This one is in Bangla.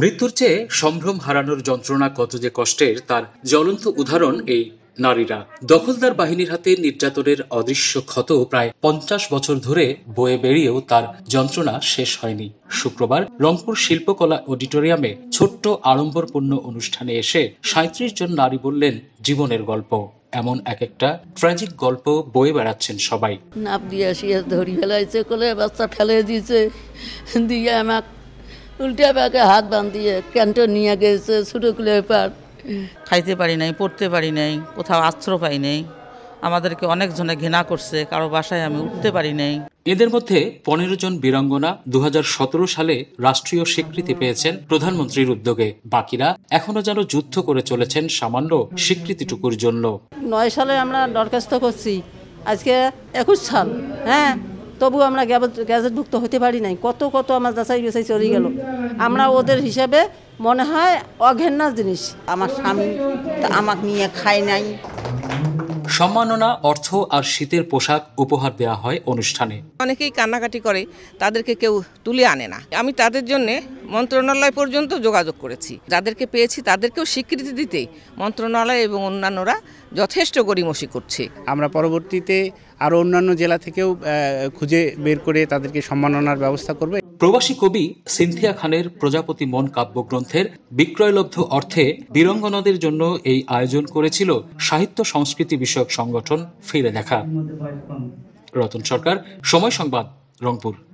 মৃত্যুর চেয়ে সম্ভ্রম হারানোর যন্ত্রণা কত যে কষ্টের তার জ্বলন্ত উদাহরণ এই নারীরা। দখলদার বাহিনীর হাতে নির্যাতনের অদৃশ্য ক্ষত প্রায় 50 বছর ধরে বয়ে বেরিয়েও তার যন্ত্রণা শেষ হয়নি। শুক্রবার রংপুর শিল্পকলা অডিটোরিয়ামে ছোট্ট আড়ম্বরপূর্ণ অনুষ্ঠানে এসে 37 জন নারী বললেন জীবনের গল্প। এমন এক একটা ট্র্যাজিক গল্প বয়ে বেড়াচ্ছেন সবাই। নাপ দিয়ে আসিয়া ধরি ফেলাইছে, কোলে বাচ্চা ফেলে দিয়েছে, দিয়ে আমার উল্টা পাকে হাত বাঁধিয়ে ক্যান্টে নিয়ে গেছে ছোটকুলে পার। খাইতে পারি নাই, পড়তে পারি নাই, কোথাও আশ্রয় পাই নাই, আমাদেরকে অনেকজনে ঘৃণা করছে, কারো বাসায় আমি উঠতে পারি নাই। এদের মধ্যে 15 জন বীরাঙ্গনা 2017 সালে রাষ্ট্রীয় স্বীকৃতি পেয়েছেন প্রধানমন্ত্রীর উদ্যোগে। বাকিরা এখনো যেন যুদ্ধ করে চলেছেন সামান্য স্বীকৃতিটুকুর জন্য। 9 সালে আমরা দরখাস্ত করছি, আজকে 21 সাল, হ্যাঁ, তবু আমরা গ্যাজেটভুক্ত হতে পারি নাই। কত আমার যাচাই বেচাই চলে গেল। আমরা ওদের হিসাবে মনে হয় অঘেন্না জিনিস। আমার স্বামী আমাকে নিয়ে খায় নাই। সম্মাননা, অর্থ আর শীতের পোশাক উপহার দেওয়া হয় অনুষ্ঠানে। অনেকেই কান্নাকাটি করে, তাদেরকে কেউ তুলে আনে না। আমি তাদের জন্য মন্ত্রণালয় পর্যন্ত যোগাযোগ করেছি। যাদেরকে পেয়েছি তাদেরকেও স্বীকৃতি দিতে মন্ত্রণালয় এবং অন্যান্যরা যথেষ্ট গড়িমসি করছে। আমরা পরবর্তীতে আরও অন্যান্য জেলা থেকেও খুঁজে বের করে তাদেরকে সম্মাননার ব্যবস্থা করব। প্রবাসী কবি সিনথিয়া খানের প্রজাপতি মন কাব্যগ্রন্থের বিক্রয়লব্ধ অর্থে বীরাঙ্গনাদের জন্য এই আয়োজন করেছিল সাহিত্য সংস্কৃতি বিষয়ক সংগঠন ফিরে দেখা। রতন সরকার, সময় সংবাদ, রংপুর।